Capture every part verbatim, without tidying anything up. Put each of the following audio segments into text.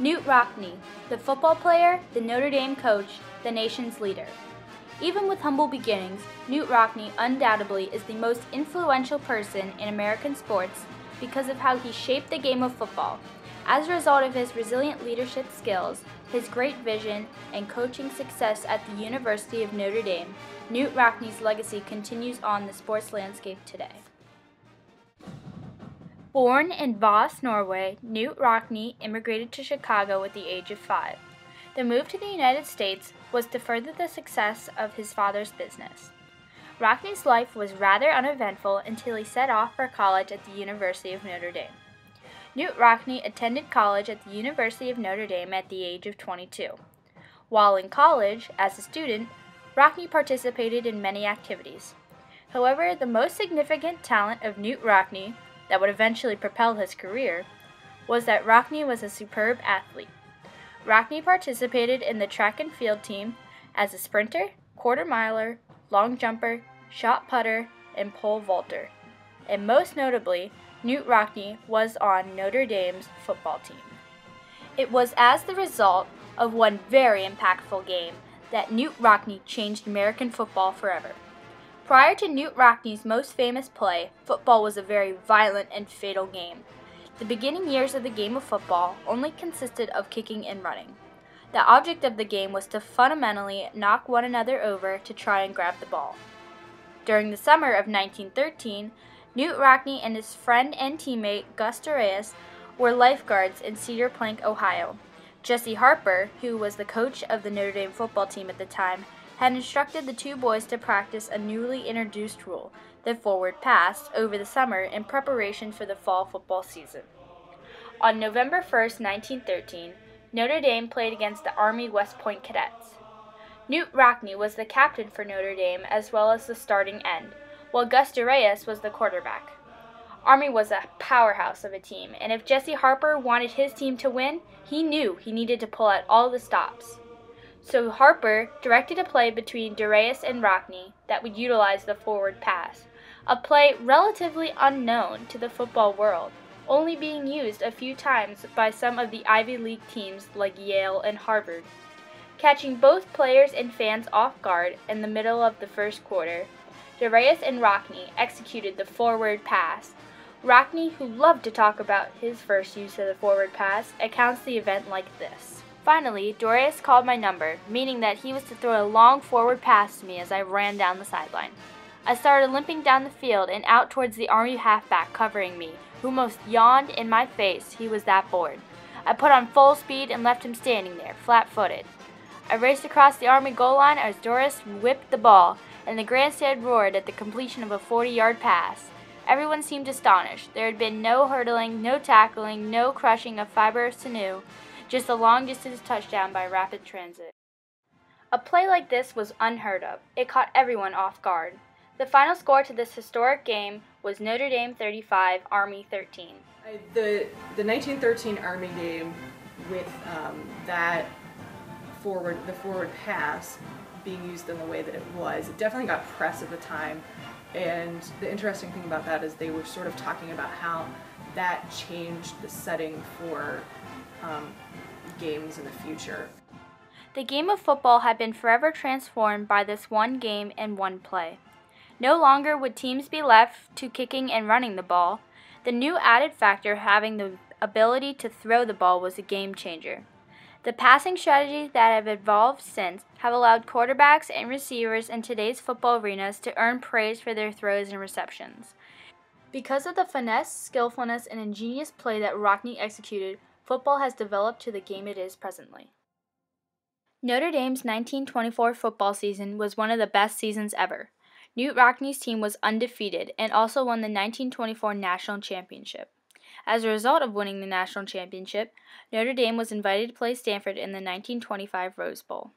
Knute Rockne, the football player, the Notre Dame coach, the nation's leader. Even with humble beginnings, Knute Rockne undoubtedly is the most influential person in American sports because of how he shaped the game of football. As a result of his resilient leadership skills, his great vision, and coaching success at the University of Notre Dame, Knute Rockne's legacy continues on the sports landscape today. Born in Voss, Norway, Knute Rockne immigrated to Chicago at the age of five. The move to the United States was to further the success of his father's business. Rockne's life was rather uneventful until he set off for college at the University of Notre Dame. Knute Rockne attended college at the University of Notre Dame at the age of twenty-two. While in college, as a student, Rockne participated in many activities. However, the most significant talent of Knute Rockne, that would eventually propel his career, was that Rockne was a superb athlete. Rockne participated in the track and field team as a sprinter, quarter miler, long jumper, shot putter, and pole vaulter. And most notably, Knute Rockne was on Notre Dame's football team. It was as the result of one very impactful game that Knute Rockne changed American football forever. Prior to Knute Rockne's most famous play, football was a very violent and fatal game. The beginning years of the game of football only consisted of kicking and running. The object of the game was to fundamentally knock one another over to try and grab the ball. During the summer of nineteen thirteen, Knute Rockne and his friend and teammate Gus Dorais were lifeguards in Cedar Plank, Ohio. Jesse Harper, who was the coach of the Notre Dame football team at the time, had instructed the two boys to practice a newly introduced rule, the forward pass, over the summer in preparation for the fall football season. On November first, nineteen thirteen, Notre Dame played against the Army West Point cadets. Knute Rockne was the captain for Notre Dame as well as the starting end, while Gus Dorais was the quarterback. Army was a powerhouse of a team, and if Jesse Harper wanted his team to win, he knew he needed to pull out all the stops. So Harper directed a play between Dorais and Rockne that would utilize the forward pass, a play relatively unknown to the football world, only being used a few times by some of the Ivy League teams like Yale and Harvard. Catching both players and fans off guard in the middle of the first quarter, Dorais and Rockne executed the forward pass. Rockne, who loved to talk about his first use of the forward pass, accounts the event like this. Finally, Dorais called my number, meaning that he was to throw a long forward pass to me as I ran down the sideline. I started limping down the field and out towards the Army halfback covering me, who most yawned in my face. He was that bored. I put on full speed and left him standing there, flat-footed. I raced across the Army goal line as Dorais whipped the ball, and the grandstand roared at the completion of a forty-yard pass. Everyone seemed astonished. There had been no hurdling, no tackling, no crushing of fibrous sinew. Just a long-distance touchdown by rapid transit. A play like this was unheard of. It caught everyone off guard. The final score to this historic game was Notre Dame thirty-five, Army thirteen. The, the nineteen thirteen Army game, with um, that forward, the forward pass being used in the way that it was, it definitely got press at the time. And the interesting thing about that is they were sort of talking about how that changed the setting for Um, games in the future. The game of football had been forever transformed by this one game and one play. No longer would teams be left to kicking and running the ball. The new added factor, having the ability to throw the ball, was a game changer. The passing strategies that have evolved since have allowed quarterbacks and receivers in today's football arenas to earn praise for their throws and receptions. Because of the finesse, skillfulness, and ingenious play that Rockne executed, football has developed to the game it is presently. Notre Dame's nineteen twenty-four football season was one of the best seasons ever. Knute Rockne's team was undefeated and also won the nineteen twenty-four National Championship. As a result of winning the National Championship, Notre Dame was invited to play Stanford in the nineteen twenty-five Rose Bowl.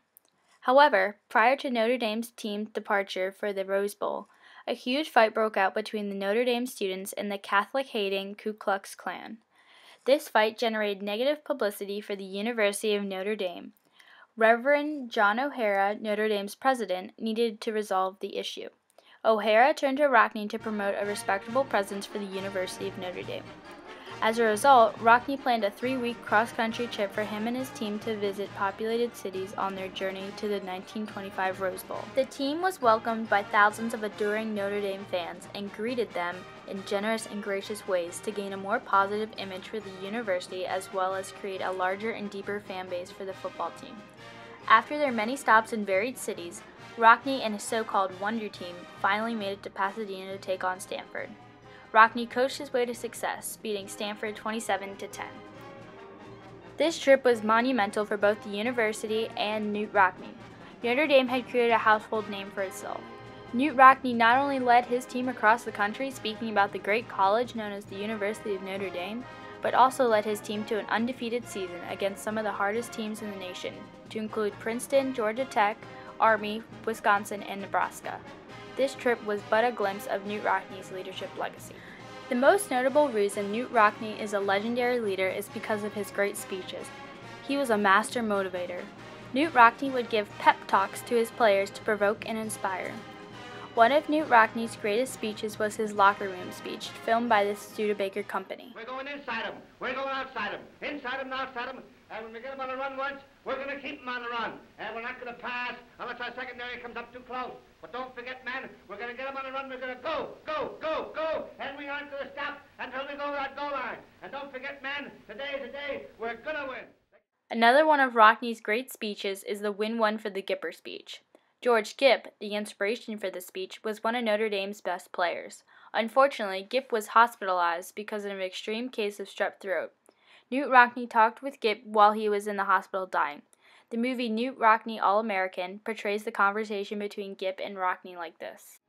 However, prior to Notre Dame's team's departure for the Rose Bowl, a huge fight broke out between the Notre Dame students and the Catholic-hating Ku Klux Klan. This fight generated negative publicity for the University of Notre Dame. Reverend John O'Hara, Notre Dame's president, needed to resolve the issue. O'Hara turned to Rockne to promote a respectable presence for the University of Notre Dame. As a result, Rockne planned a three-week cross-country trip for him and his team to visit populated cities on their journey to the nineteen twenty-five Rose Bowl. The team was welcomed by thousands of adoring Notre Dame fans and greeted them in generous and gracious ways to gain a more positive image for the university as well as create a larger and deeper fan base for the football team. After their many stops in varied cities, Rockne and his so-called Wonder Team finally made it to Pasadena to take on Stanford. Rockne coached his way to success, beating Stanford twenty-seven to ten. This trip was monumental for both the university and Knute Rockne. Notre Dame had created a household name for itself. Knute Rockne not only led his team across the country speaking about the great college known as the University of Notre Dame, but also led his team to an undefeated season against some of the hardest teams in the nation, to include Princeton, Georgia Tech, Army, Wisconsin, and Nebraska. This trip was but a glimpse of Knute Rockne's leadership legacy. The most notable reason Knute Rockne is a legendary leader is because of his great speeches. He was a master motivator. Knute Rockne would give pep talks to his players to provoke and inspire. One of Knute Rockne's greatest speeches was his locker room speech, filmed by the Studebaker company. We're going inside them. We're going outside them. Inside them and outside them. And when we get them on the run once, we're going to keep them on the run. And we're not going to pass unless our secondary comes up too close. But don't forget, man, we're going to get them on the run. We're going to go, go, go, go. And we aren't going to stop until we go to that goal line. And don't forget, man, today is the day we're going to win. Another one of Rockne's great speeches is the win one for the Gipper speech. George Gipp, the inspiration for the speech, was one of Notre Dame's best players. Unfortunately, Gipp was hospitalized because of an extreme case of strep throat. Knute Rockne talked with Gipp while he was in the hospital dying. The movie Knute Rockne All-American portrays the conversation between Gipp and Rockne like this.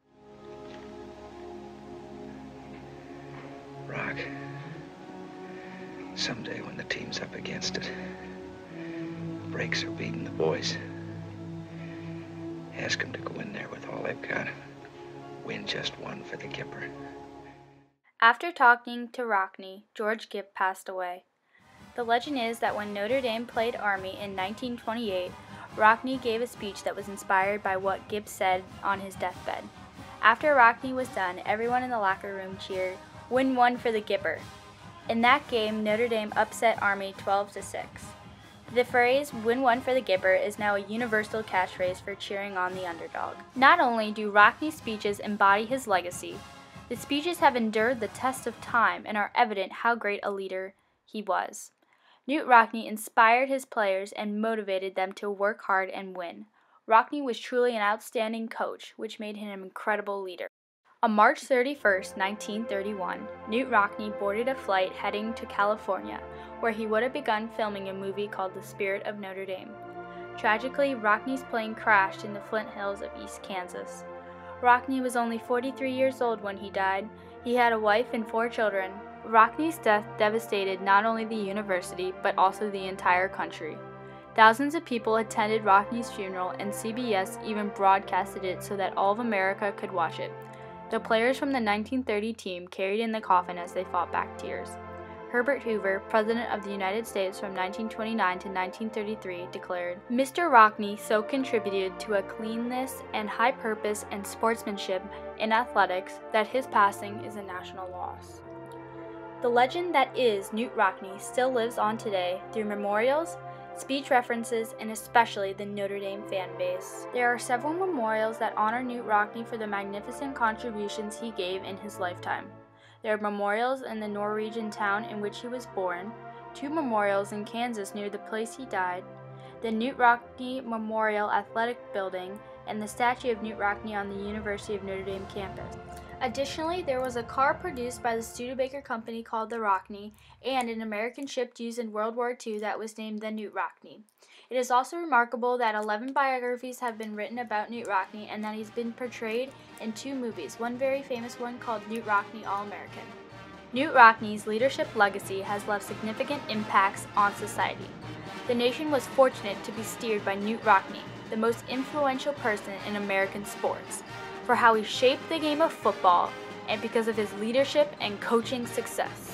Rock, someday when the team's up against it, brakes are beating the boys. Ask them to go in there with all they've got. Win just one for the Gipper. After talking to Rockne, George Gipp passed away. The legend is that when Notre Dame played Army in nineteen twenty-eight, Rockne gave a speech that was inspired by what Gipp said on his deathbed. After Rockne was done, everyone in the locker room cheered, "Win one for the Gipper." In that game, Notre Dame upset Army twelve to six. The phrase, "win one for the Gipper," is now a universal catchphrase for cheering on the underdog. Not only do Rockne's speeches embody his legacy, the speeches have endured the test of time and are evident how great a leader he was. Knute Rockne inspired his players and motivated them to work hard and win. Rockne was truly an outstanding coach, which made him an incredible leader. On March thirty-first, nineteen thirty-one, Knute Rockne boarded a flight heading to California, where he would have begun filming a movie called The Spirit of Notre Dame. Tragically, Rockne's plane crashed in the Flint Hills of East Kansas. Rockne was only forty-three years old when he died. He had a wife and four children. Rockne's death devastated not only the university, but also the entire country. Thousands of people attended Rockne's funeral, and C B S even broadcasted it so that all of America could watch it. The players from the nineteen thirty team carried in the coffin as they fought back tears. Herbert Hoover, President of the United States from nineteen twenty-nine to nineteen thirty-three, declared, "Mister Rockne so contributed to a cleanness and high purpose and sportsmanship in athletics that his passing is a national loss." The legend that is Knute Rockne still lives on today through memorials, speech references, and especially the Notre Dame fan base. There are several memorials that honor Knute Rockne for the magnificent contributions he gave in his lifetime. There are memorials in the Norwegian town in which he was born, two memorials in Kansas near the place he died, the Knute Rockne Memorial Athletic Building, and the statue of Knute Rockne on the University of Notre Dame campus. Additionally, there was a car produced by the Studebaker company called the Rockne, and an American ship used in World War Two that was named the Knute Rockne. It is also remarkable that eleven biographies have been written about Knute Rockne and that he's been portrayed in two movies, one very famous one called Knute Rockne All-American. Knute Rockne's leadership legacy has left significant impacts on society. The nation was fortunate to be steered by Knute Rockne, the most influential person in American sports, for how he shaped the game of football and because of his leadership and coaching success.